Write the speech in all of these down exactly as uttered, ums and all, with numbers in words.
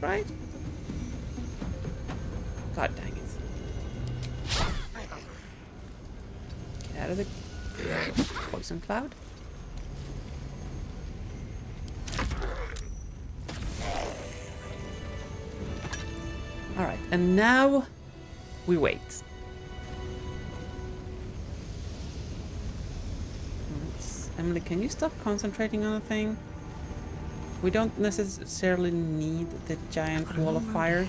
this right? God dang it. Get out of the poison cloud. Alright, and now we wait. Let's, Emily, can you stop concentrating on the thing? We don't necessarily need the giant wall of fire.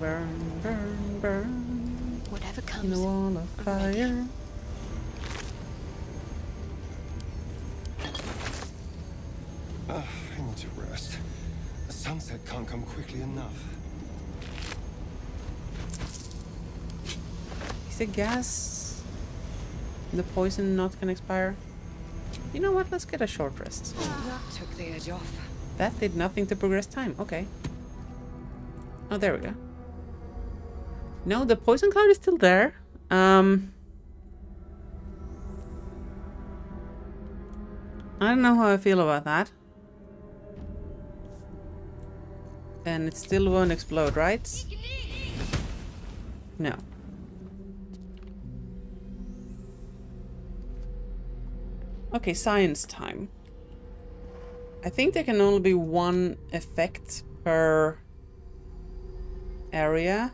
Burn, burn, burn. Whatever comes. In the wall of fire. Uh, I need to rest. The sunset can't come quickly enough. Is the gas, the poison, not gonna expire? You know what? Let's get a short rest. That took the edge off. That did nothing to progress time. Okay. Oh, there we go. No, the poison cloud is still there. Um, I don't know how I feel about that. And it still won't explode, right? No. Okay, science time. I think there can only be one effect per area.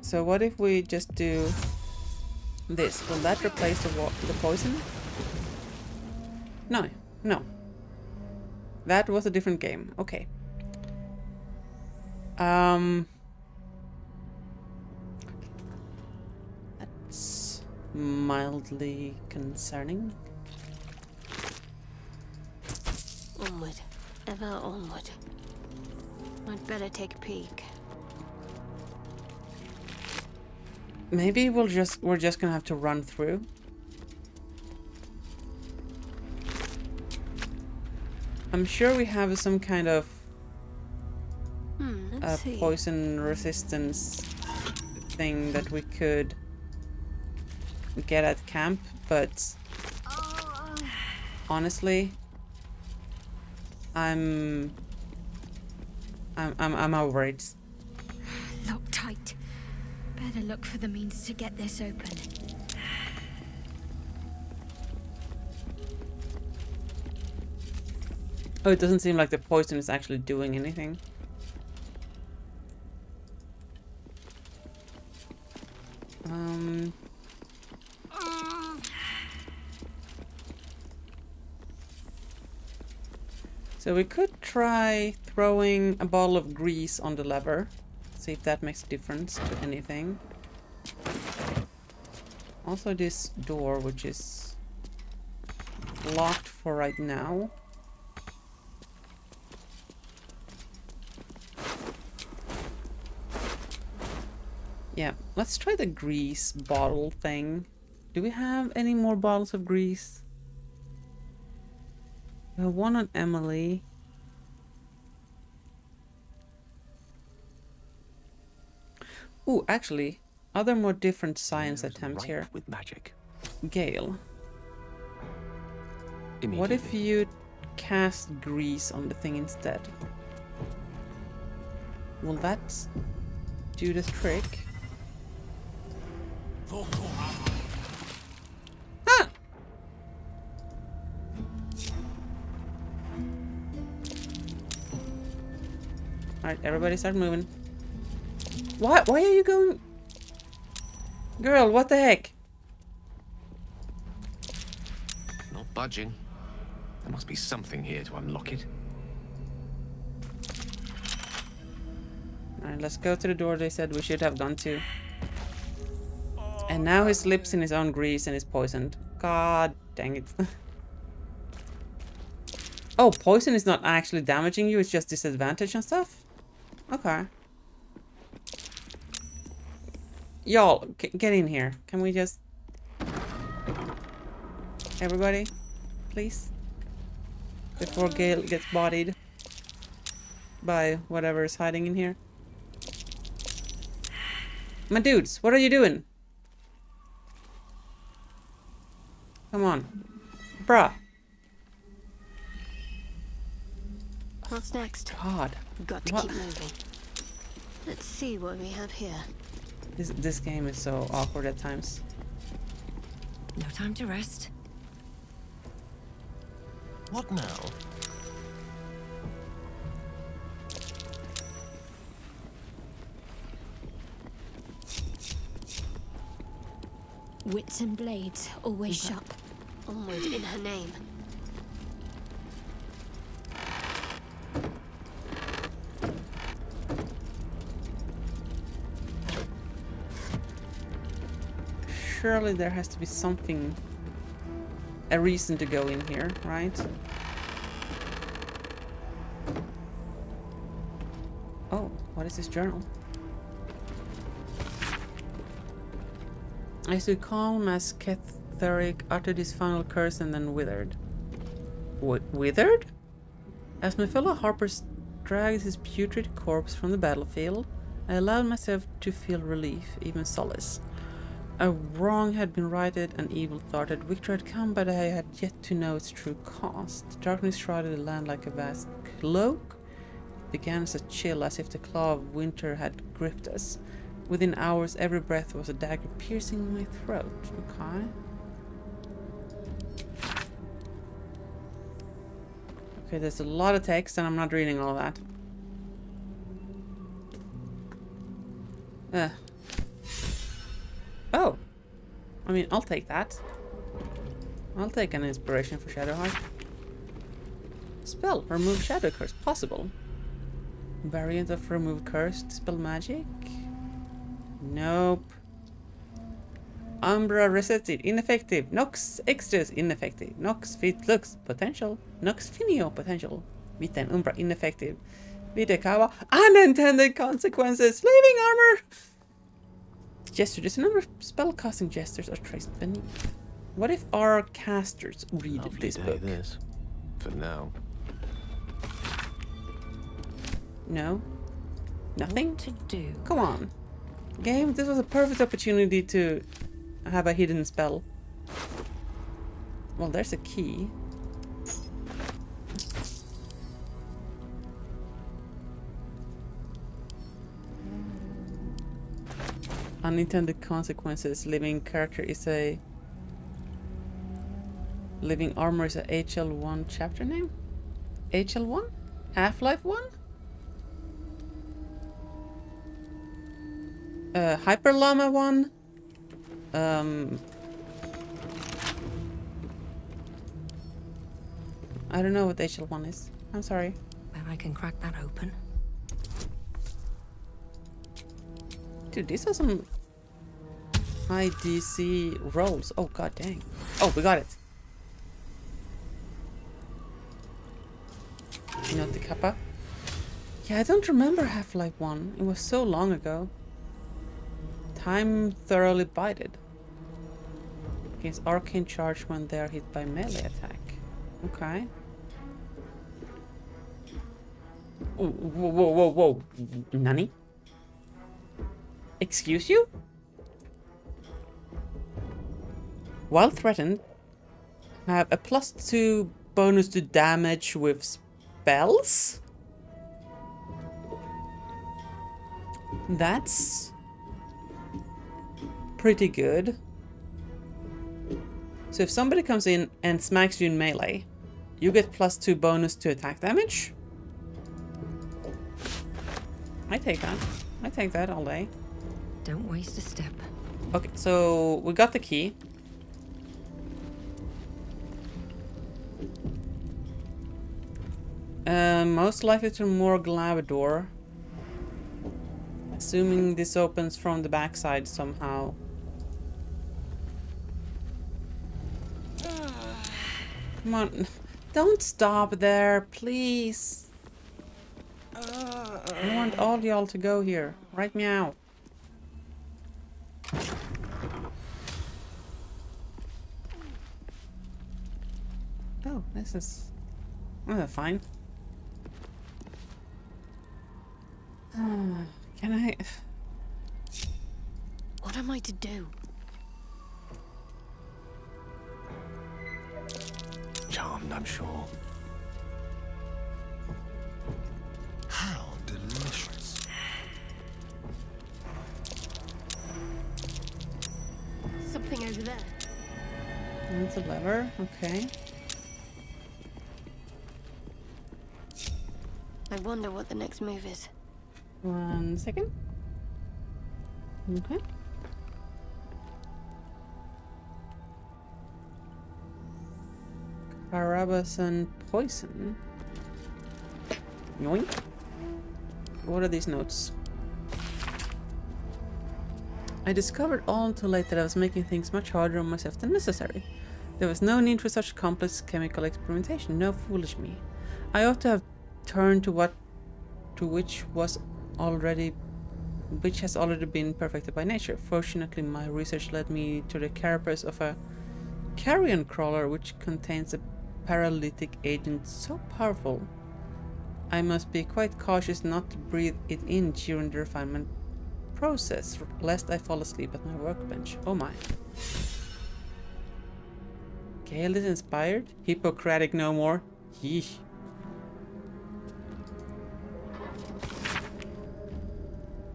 So what if we just do this? Will that replace the, wa the poison? No, no. That was a different game. Okay. Um... Mildly concerning. Onward, ever onward. I'd better take a peek. Maybe we'll just we're just gonna have to run through. I'm sure we have some kind of hmm, uh, poison resistance thing that we could get at camp, but honestly, I'm I'm I'm, I'm worried. Lock tight. Better look for the means to get this open. Oh, it doesn't seem like the poison is actually doing anything. Um. So we could try throwing a bottle of grease on the lever. See if that makes a difference to anything. Also this door, which is locked for right now. Yeah, let's try the grease bottle thing. Do we have any more bottles of grease? We have one on Emily. Ooh, actually, other more different science attempts here. With magic. Gale. What if you cast grease on the thing instead? Will that do the trick? Ah! Alright, everybody start moving. Why, why are you going? Girl, what the heck? Not budging. There must be something here to unlock it. Alright, let's go to the door they said we should have gone to. And now he slips in his own grease and is poisoned. God dang it. Oh, poison is not actually damaging you, it's just disadvantage and stuff? Okay. Y'all, get in here. Can we just... Everybody, please? Before Gale gets bodied by whatever is hiding in here. My dudes, what are you doing? Come on. Bruh. What's next? God. Got to what? Keep moving. Let's see what we have here. This, this game is so awkward at times. No time to rest. What now? Wits and blades, always sharp. Onward in her name. Surely there has to be something, a reason to go in here, right? Oh, what is this journal? I stood calm as Ketheric uttered his final curse and then withered. What, withered? As my fellow harpers dragged his putrid corpse from the battlefield, I allowed myself to feel relief, even solace. A wrong had been righted, an evil thought that victory had come, but I had yet to know its true cost. The darkness shrouded the land like a vast cloak. It began as a chill, as if the claw of winter had gripped us. Within hours, every breath was a dagger piercing my throat. Okay. Okay, there's a lot of text and I'm not reading all that. Uh. Oh. I mean, I'll take that. I'll take an inspiration for Shadowheart. Spell. Remove shadow curse. Possible. Variant of remove curse. Dispel magic. Nope. Umbra resisted, ineffective. Nox extras, ineffective. Nox fit looks, potential. Nox finio, potential. Vita and Umbra, ineffective. Vita Kawa, unintended consequences. Leaving armor. Gesture. There's a number of spell casting gestures are traced beneath. What if our casters read Lovely this book? This. For now. No. Nothing. What to do? Come on. Game, this was a perfect opportunity to have a hidden spell. Well, there's a key. Unintended consequences. Living character is a... Living armor is a H L one chapter name? H L one? Half-Life one? Uh, Hyper Llama one, um, I don't know what H L one is, I'm sorry. Well, I can crack that open. Dude, these are some I D C rolls. Oh god dang. Oh, we got it. You know the kappa? Yeah, I don't remember Half-Life one, it was so long ago. Time thoroughly bided. Against arcane charge when they are hit by melee attack. Okay. Ooh, whoa, whoa, whoa, whoa. Nani? Excuse you? While threatened, have a plus two bonus to damage with spells? That's... pretty good. So if somebody comes in and smacks you in melee, you get plus two bonus to attack damage. I take that. I take that all day. Don't waste a step. Okay, so we got the key. Uh, most likely to Morglavador door. Assuming this opens from the backside somehow. Come on, don't stop there, please. I want all y'all to go here. Right meow. Oh, this is oh, fine. Oh, can I? What am I to do? garden, I'm sure. How delicious. Something over there. That's a lever, okay. I wonder what the next move is. One second. Okay. Carabasan poison. Yoink. What are these notes? I discovered all too late that I was making things much harder on myself than necessary. There was no need for such complex chemical experimentation. No foolish me. I ought to have turned to what to which was already which has already been perfected by nature. Fortunately, my research led me to the carapace of a carrion crawler, which contains a paralytic agent so powerful I must be quite cautious not to breathe it in during the refinement process, lest I fall asleep at my workbench. Oh my. Gale is inspired? Hippocratic no more. Yeesh.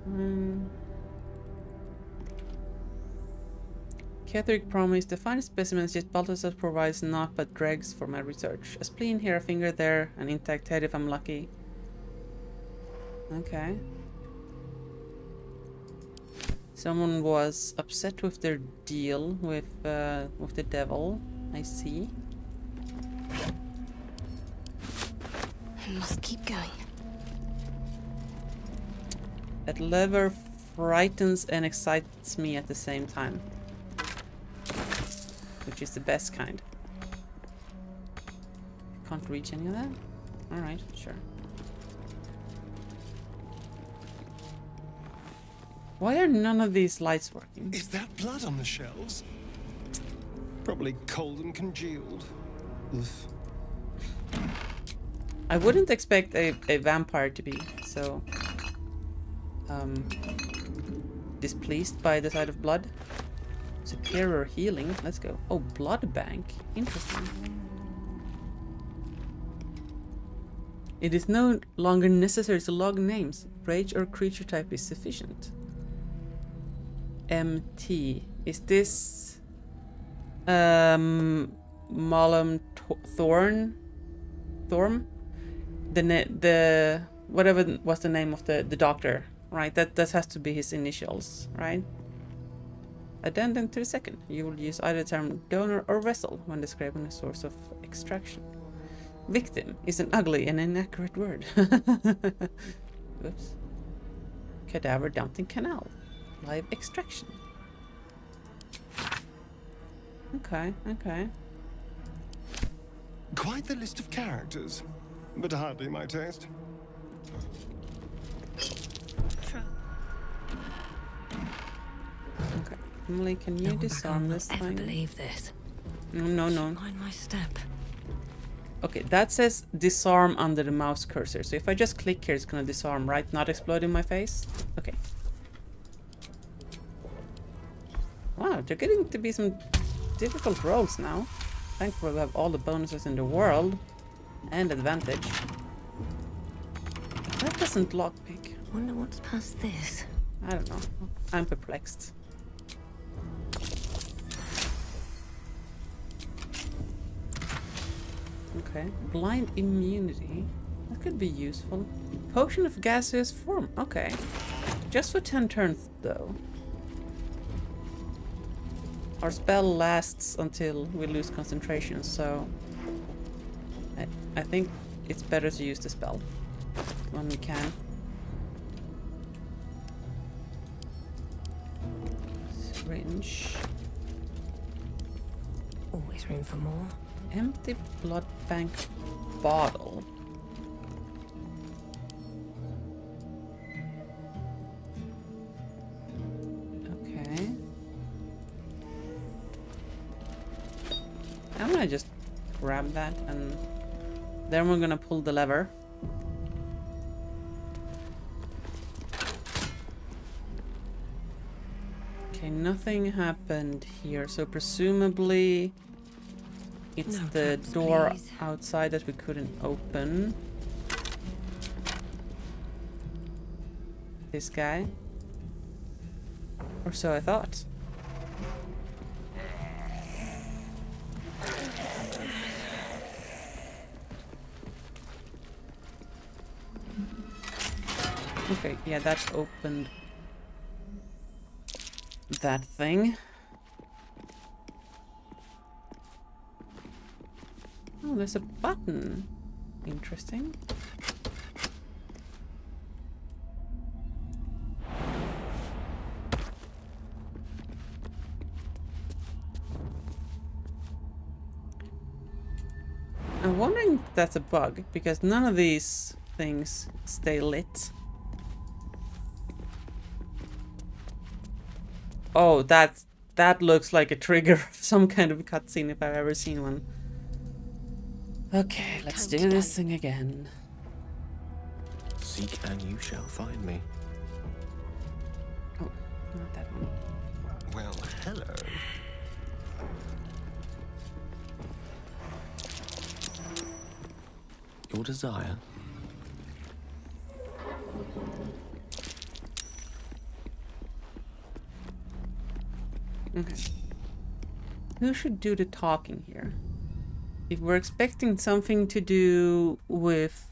Mm. Ketheric promised the finest specimens, yet Balthasar provides naught but dregs for my research. A spleen here, a finger there, an intact head if I'm lucky. Okay. Someone was upset with their deal with uh, with the devil. I see. I must keep going. That lever frightens and excites me at the same time. Which is the best kind. Can't reach any of that? Alright, sure. Why are none of these lights working? Is that blood on the shelves? Probably cold and congealed. Oof. I wouldn't expect a, a vampire to be so um, displeased by the sight of blood. Superior healing. Let's go. Oh, blood bank. Interesting. It is no longer necessary to log names. Rage or creature type is sufficient. M T. Is this um, Malum Thorn? Thorm? The na the whatever was the name of the the doctor, right? That that has to be his initials, right? Addendum to the second. You will use either term donor or vessel when describing a source of extraction. Victim is an ugly and inaccurate word. Oops. Cadaver dumping canal. Live extraction. Okay, okay. Quite the list of characters, but hardly my taste. Okay. Emily, can you no disarm this thing? Believe this. No, no, no. My step. Okay, that says disarm under the mouse cursor. So if I just click here, it's gonna disarm, right? Not explode in my face. Okay. Wow, they're getting to be some difficult rolls now. Thankfully, we have all the bonuses in the world and advantage. That doesn't lockpick. Wonder what's past this. I don't know. I'm perplexed. Okay. Blind immunity. That could be useful. Potion of gaseous form. Okay. Just for ten turns, though. Our spell lasts until we lose concentration, so I, I think it's better to use the spell when we can. Syringe. Always room for more. Empty blood bank bottle. Okay. I'm gonna just grab that and then we're gonna pull the lever. Okay, nothing happened here, so presumably It's no the taps, door please. Outside that we couldn't open. This guy. Or so I thought. Okay, yeah, that opened that thing. Oh, there's a button. Interesting. I'm wondering if that's a bug, because none of these things stay lit. Oh, that's, that looks like a trigger of some kind of cutscene if I've ever seen one. Okay, let's do this thing again. Seek and you shall find me. Oh, not that one. Well, hello. Your desire. Okay. Who should do the talking here? If we're expecting something to do with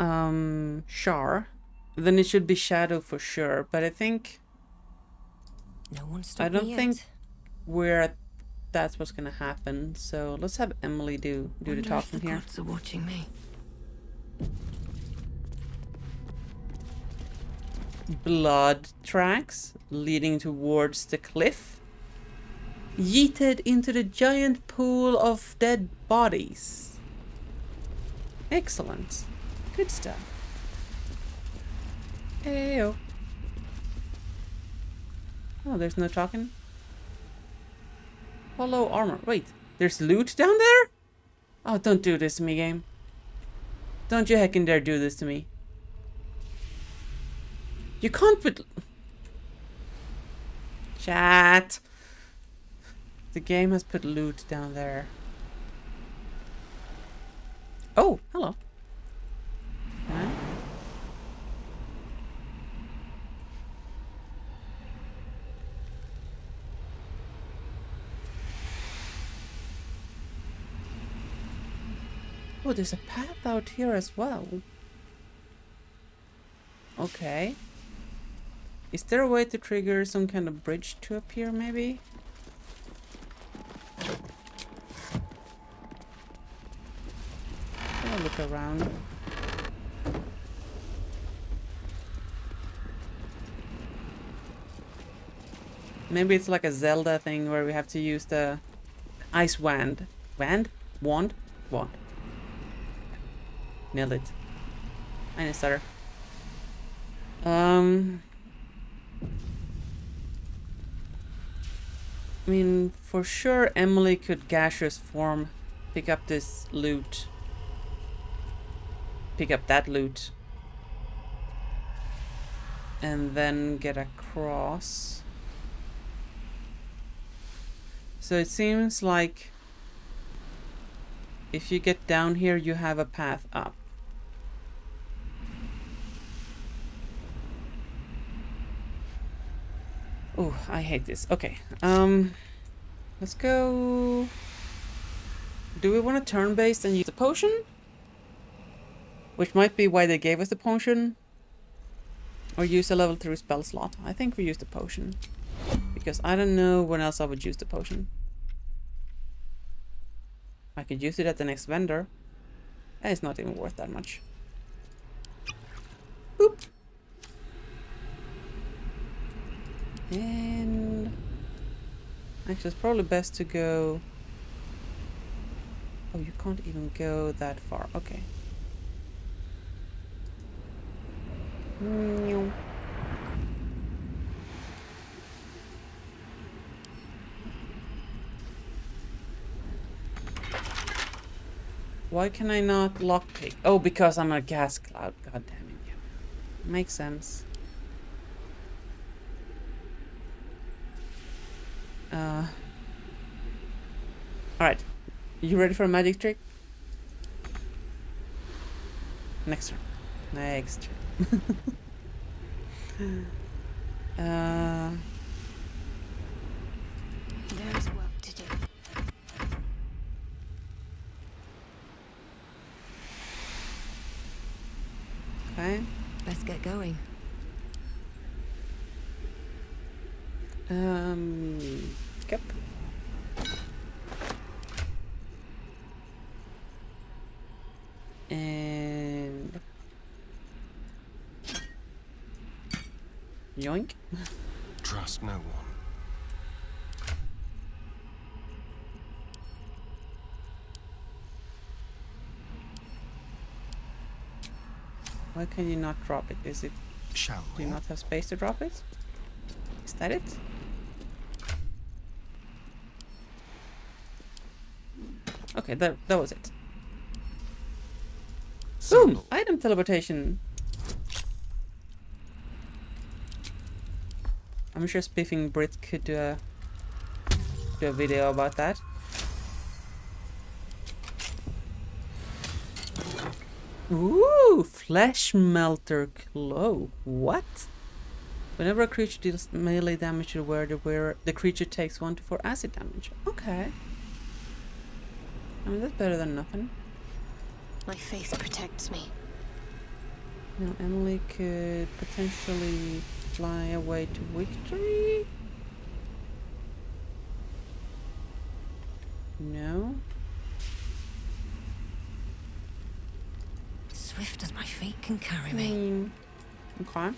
um, Shar, then it should be Shadow for sure. But I think no one I don't yet. think we're that's what's gonna happen. So let's have Emily do do the talking if the here. Gods are watching me. Blood tracks leading towards the cliff. Yeeted into the giant pool of dead bodies. Excellent. Good stuff. Hey-o. Oh, there's no talking. Hollow armor. Wait, there's loot down there? Oh, don't do this to me, game. Don't you heckin' dare do this to me. You can't put... Chat. The game has put loot down there. Oh, hello. Huh? Oh, there's a path out here as well. Okay. Is there a way to trigger some kind of bridge to appear, maybe? I'll look around. Maybe it's like a Zelda thing where we have to use the ice wand. Wand? Wand? Wand. Nailed it. I need a stutter. Um... I mean, for sure Emily could gaseous form, pick up this loot, pick up that loot, and then get across. So it seems like if you get down here, you have a path up. Oh, I hate this. Okay, um, let's go. Do we want to turn-based and use a potion? Which might be why they gave us the potion. Or use a level three spell slot. I think we use the potion. Because I don't know when else I would use the potion. I could use it at the next vendor. And it's not even worth that much. Boop. And actually, it's probably best to go. Oh, you can't even go that far. Okay. No. Why can I not lockpick? Oh, because I'm a gas cloud. God damn it! Yeah. Makes sense. Uh, Alright, you ready for a magic trick? Next turn. Next turn. uh, There's work to do. Okay. Let's get going. Um. Yep. And yoink. Trust no one. Why can you not drop it? Is it? Shall we? Do you not have space to drop it? Is that it? Okay, that that was it. Boom! Item teleportation. I'm sure Spiffing Brit could do a do a video about that. Ooh, flesh melter glow. What? Whenever a creature deals melee damage to the wearer, the wearer the creature takes one to four acid damage. Okay. I mean, that's better than nothing. My faith protects me. Now, Emily could potentially fly away to victory? No. Swift as my feet can carry me. Mm. Okay.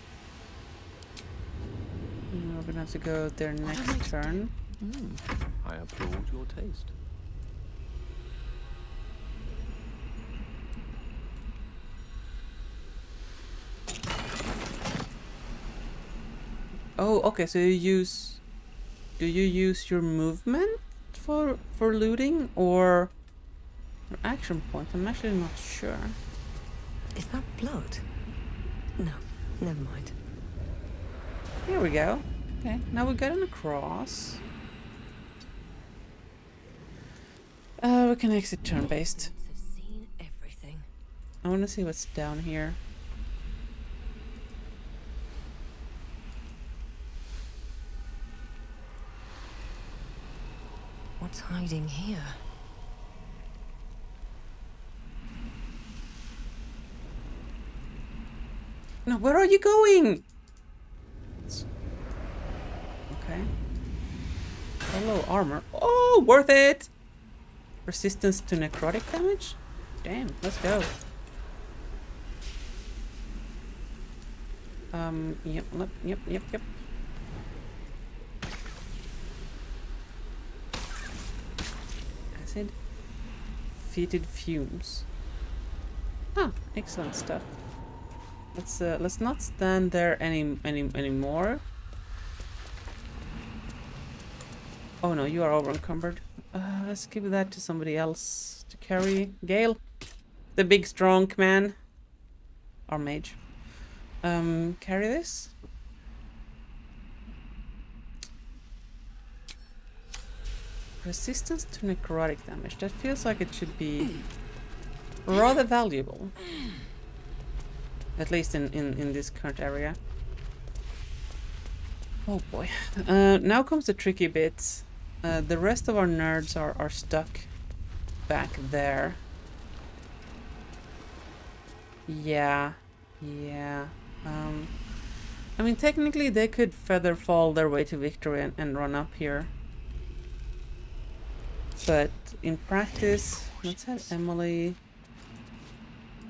We're gonna have to go there next turn. Mm. I applaud your taste. Oh, okay. So you use, do you use your movement for for looting or your action point? I'm actually not sure. Is that blood? No, never mind. Here we go. Okay, now we got an across. Uh, we can exit turn-based. I want to see what's down here. What's hiding here? No, where are you going? Okay. Hello, armor. Oh, worth it! Resistance to necrotic damage? Damn, let's go. Um, yep, yep, yep, yep. Fetid fumes. Ah, excellent stuff. Let's uh, let's not stand there any any anymore. Oh no, you are over encumbered. Uh, let's give that to somebody else to carry. Gale, the big strong man, our mage. Um, carry this. Resistance to necrotic damage. That feels like it should be rather valuable. At least in, in, in this current area. Oh boy. Uh, now comes the tricky bit. Uh, the rest of our nerds are, are stuck back there. Yeah. Yeah. Um, I mean, technically they could feather fall their way to victory and, and run up here. But in practice, let's have Emily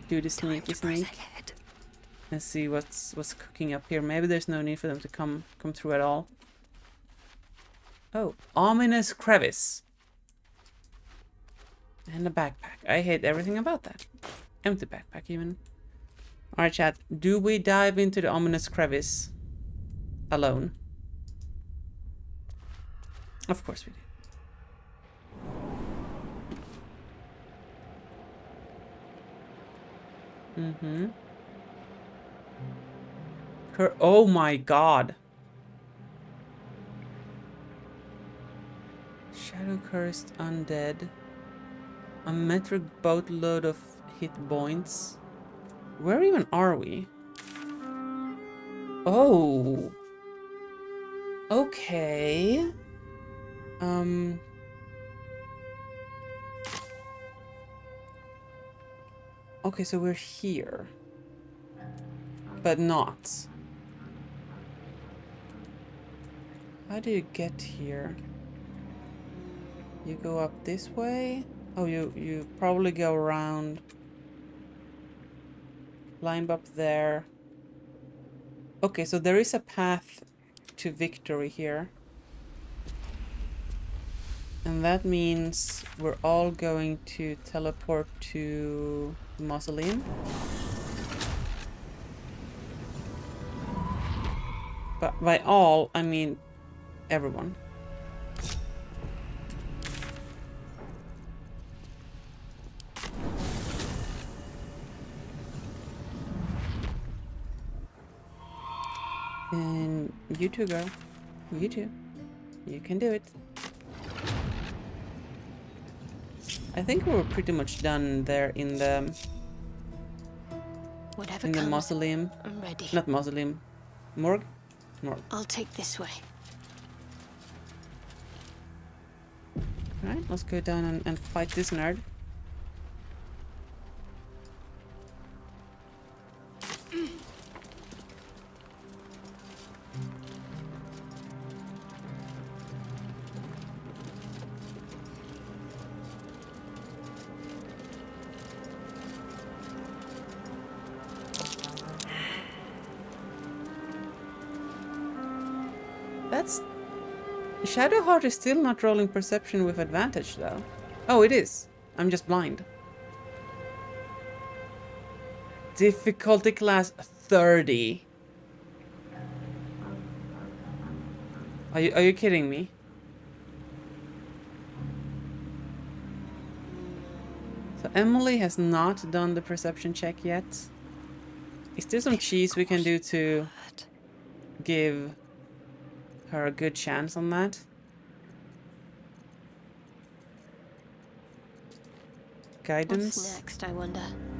do the sneaky sneak and see what's what's cooking up here. Maybe there's no need for them to come come through at all. Oh, ominous crevice and a backpack. I hate everything about that. Empty backpack even. All right, chat. Do we dive into the ominous crevice alone? Of course we do. Mm-hmm. Cur- oh my god. Shadow cursed undead, a metric boatload of hit points. Where even are we? Oh. Okay. Um. Okay, so we're here. But not. How do you get here? You go up this way? Oh, you, you probably go around. Climb up there. Okay, so there is a path to victory here. And that means we're all going to teleport to the mausoleum. But by all, I mean everyone. And you too, girl. You too. You can do it. I think we were pretty much done there in the Whatever in the comes, mausoleum. I'm ready. Not mausoleum. Morgue? Morgue. I'll take this way. Alright, let's go down and, and fight this nerd. Shadowheart is still not rolling perception with advantage, though. Oh, it is. I'm just blind. Difficulty class thirty. Are you, are you kidding me? So Emily has not done the perception check yet. Is there some cheese we can do to give her a good chance on that? Guidance. What's next, I wonder?